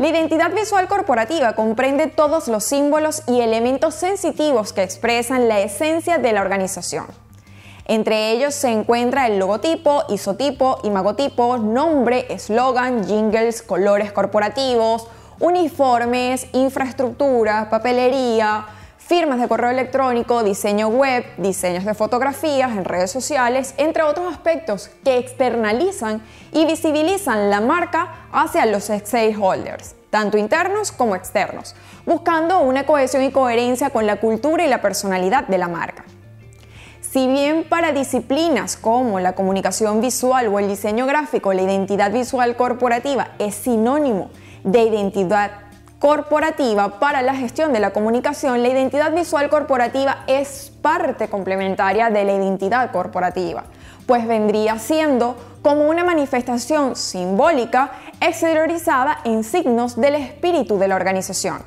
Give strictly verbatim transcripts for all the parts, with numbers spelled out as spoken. La identidad visual corporativa comprende todos los símbolos y elementos sensitivos que expresan la esencia de la organización. Entre ellos se encuentra el logotipo, isotipo, imagotipo, nombre, eslogan, jingles, colores corporativos, uniformes, infraestructura, papelería, firmas de correo electrónico, diseño web, diseños de fotografías en redes sociales, entre otros aspectos que externalizan y visibilizan la marca hacia los stakeholders, tanto internos como externos, buscando una cohesión y coherencia con la cultura y la personalidad de la marca. Si bien para disciplinas como la comunicación visual o el diseño gráfico, la identidad visual corporativa es sinónimo de identidad corporativa para la gestión de la comunicación, la identidad visual corporativa es parte complementaria de la identidad corporativa, pues vendría siendo como una manifestación simbólica exteriorizada en signos del espíritu de la organización.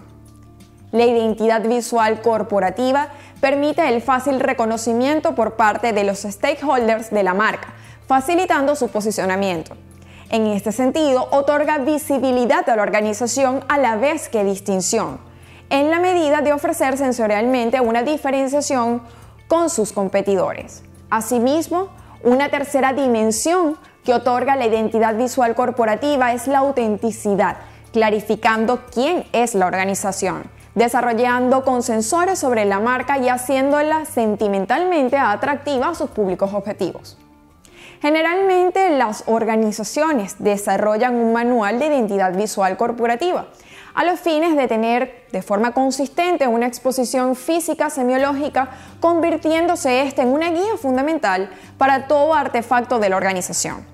La identidad visual corporativa permite el fácil reconocimiento por parte de los stakeholders de la marca, facilitando su posicionamiento. En este sentido, otorga visibilidad a la organización a la vez que distinción, en la medida de ofrecer sensorialmente una diferenciación con sus competidores. Asimismo, una tercera dimensión que otorga la identidad visual corporativa es la autenticidad, clarificando quién es la organización, desarrollando consensores sobre la marca y haciéndola sentimentalmente atractiva a sus públicos objetivos. Generalmente, las organizaciones desarrollan un manual de identidad visual corporativa a los fines de tener de forma consistente una exposición física semiológica, convirtiéndose esta en una guía fundamental para todo artefacto de la organización.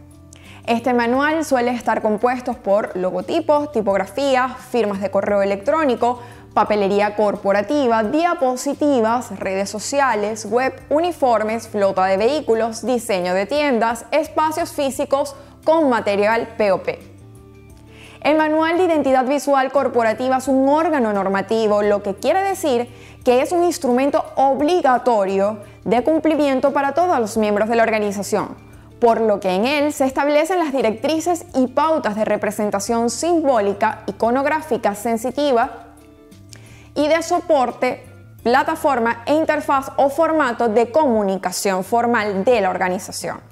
Este manual suele estar compuesto por logotipos, tipografías, firmas de correo electrónico, papelería corporativa, diapositivas, redes sociales, web, uniformes, flota de vehículos, diseño de tiendas, espacios físicos con material P O P. El Manual de Identidad Visual Corporativa es un órgano normativo, lo que quiere decir que es un instrumento obligatorio de cumplimiento para todos los miembros de la organización, por lo que en él se establecen las directrices y pautas de representación simbólica, iconográfica, sensitiva, y de soporte, plataforma e interfaz o formato de comunicación formal de la organización.